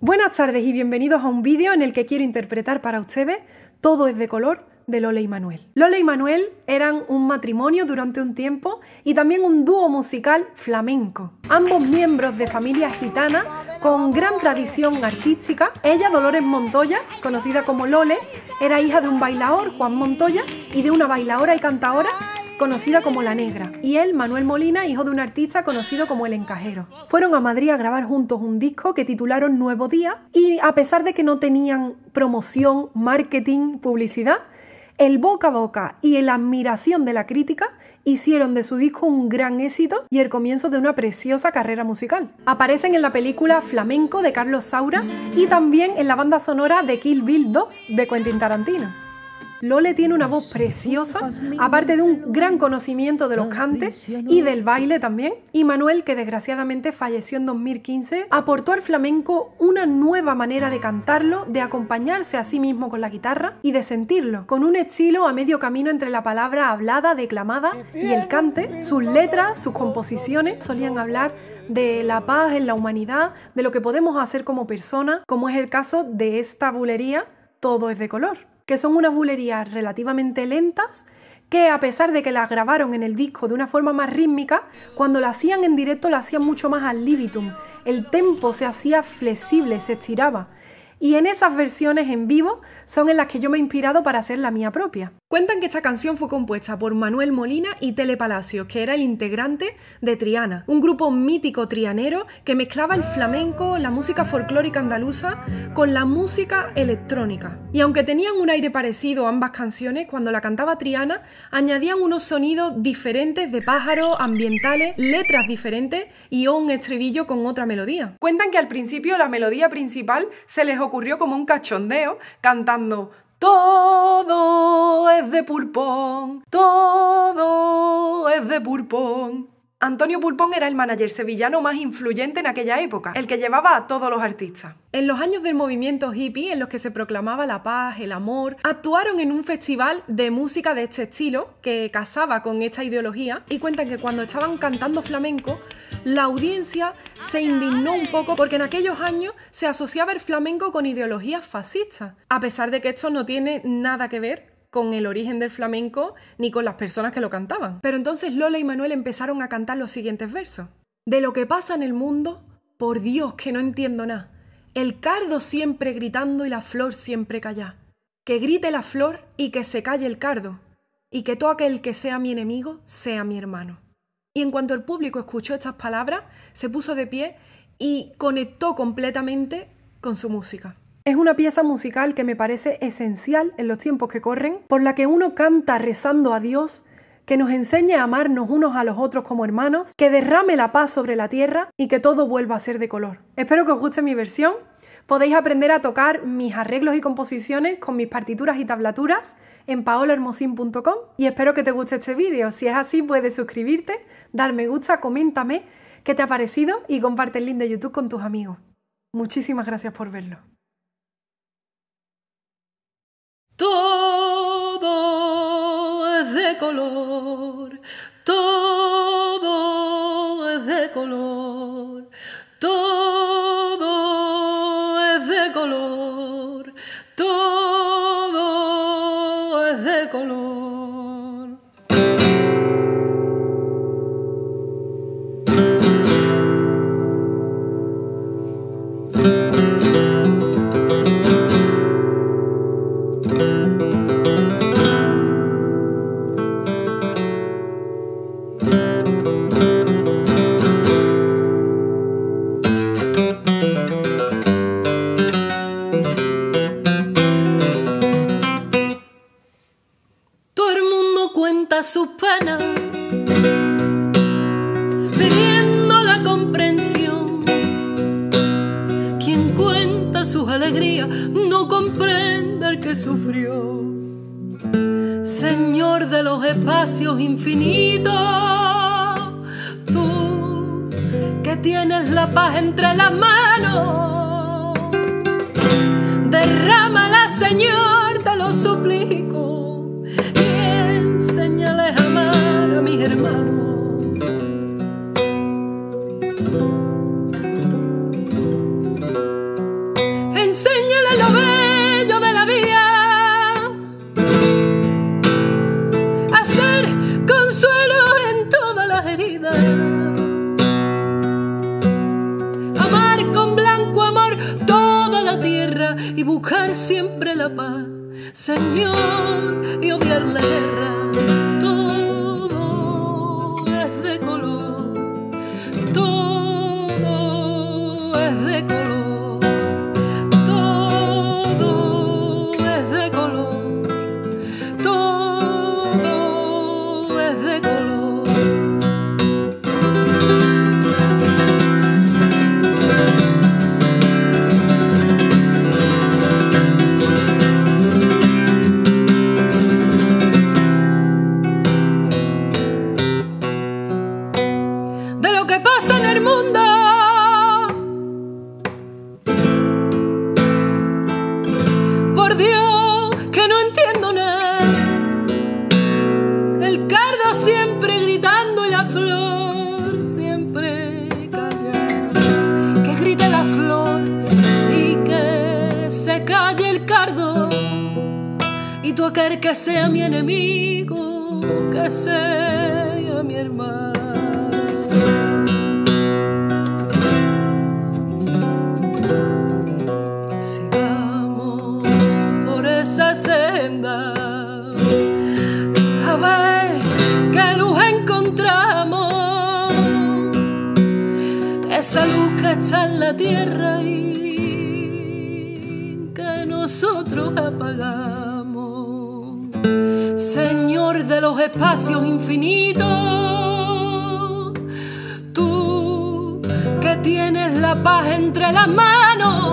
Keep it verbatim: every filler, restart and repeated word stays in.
Buenas tardes y bienvenidos a un vídeo en el que quiero interpretar para ustedes Todo es de color de Lole y Manuel. Lole y Manuel eran un matrimonio durante un tiempo y también un dúo musical flamenco. Ambos miembros de familias gitanas con gran tradición artística. Ella, Dolores Montoya, conocida como Lole, era hija de un bailaor, Juan Montoya, y de una bailaora y cantaora conocida como La Negra, y él, Manuel Molina, hijo de un artista conocido como El Encajero. Fueron a Madrid a grabar juntos un disco que titularon Nuevo Día, y a pesar de que no tenían promoción, marketing, publicidad, el boca a boca y la admiración de la crítica hicieron de su disco un gran éxito y el comienzo de una preciosa carrera musical. Aparecen en la película Flamenco de Carlos Saura y también en la banda sonora de Kill Bill dos de Quentin Tarantino. Lole tiene una voz preciosa, aparte de un gran conocimiento de los cantes y del baile también. Y Manuel, que desgraciadamente falleció en dos mil quince, aportó al flamenco una nueva manera de cantarlo, de acompañarse a sí mismo con la guitarra y de sentirlo, con un estilo a medio camino entre la palabra hablada, declamada y el cante. Sus letras, sus composiciones solían hablar de la paz en la humanidad, de lo que podemos hacer como persona, como es el caso de esta bulería, Todo es de color, que son unas bulerías relativamente lentas que, a pesar de que las grabaron en el disco de una forma más rítmica, cuando la hacían en directo la hacían mucho más al libitum. El tempo se hacía flexible, se estiraba. Y en esas versiones en vivo son en las que yo me he inspirado para hacer la mía propia. Cuentan que esta canción fue compuesta por Manuel Molina y Telepalacios, que era el integrante de Triana, un grupo mítico trianero que mezclaba el flamenco, la música folclórica andaluza, con la música electrónica. Y aunque tenían un aire parecido a ambas canciones, cuando la cantaba Triana, añadían unos sonidos diferentes de pájaros, ambientales, letras diferentes y un estribillo con otra melodía. Cuentan que al principio la melodía principal se les ocurrió como un cachondeo, cantando "Todo es de Pulpón, todo es de Pulpón". Antonio Pulpón era el manager sevillano más influyente en aquella época, el que llevaba a todos los artistas. En los años del movimiento hippie, en los que se proclamaba la paz, el amor, actuaron en un festival de música de este estilo, que casaba con esta ideología, y cuentan que cuando estaban cantando flamenco, la audiencia se indignó un poco porque en aquellos años se asociaba el flamenco con ideologías fascistas, a pesar de que esto no tiene nada que ver con el origen del flamenco ni con las personas que lo cantaban. Pero entonces Lole y Manuel empezaron a cantar los siguientes versos. De lo que pasa en el mundo, por Dios que no entiendo nada. El cardo siempre gritando y la flor siempre callá. Que grite la flor y que se calle el cardo. Y que todo aquel que sea mi enemigo sea mi hermano. Y en cuanto el público escuchó estas palabras, se puso de pie y conectó completamente con su música. Es una pieza musical que me parece esencial en los tiempos que corren, por la que uno canta rezando a Dios, que nos enseñe a amarnos unos a los otros como hermanos, que derrame la paz sobre la tierra y que todo vuelva a ser de color. Espero que os guste mi versión. Podéis aprender a tocar mis arreglos y composiciones con mis partituras y tablaturas en paola hermosin punto com y espero que te guste este vídeo. Si es así, puedes suscribirte, dar me gusta, coméntame qué te ha parecido y comparte el link de YouTube con tus amigos. Muchísimas gracias por verlo. Todo es de color, todo es de color, todo es de color, todo es de color. Sus penas, pidiendo la comprensión. Quien cuenta sus alegrías no comprende al que sufrió. Señor de los espacios infinitos, tú que tienes la paz entre las manos, derrámala, Señor, te lo suplico. Enséñales a amar a mis hermanos. buscar siempre la paz, Señor, y odiar la guerra. Todo es de color, todo es de color, todo es de color, todo es de color. Que sea mi enemigo, que sea mi hermano. Sigamos por esa senda, a ver qué luz encontramos, esa luz que está en la tierra y que nosotros apagamos. Señor de los espacios infinitos, tú que tienes la paz entre las manos,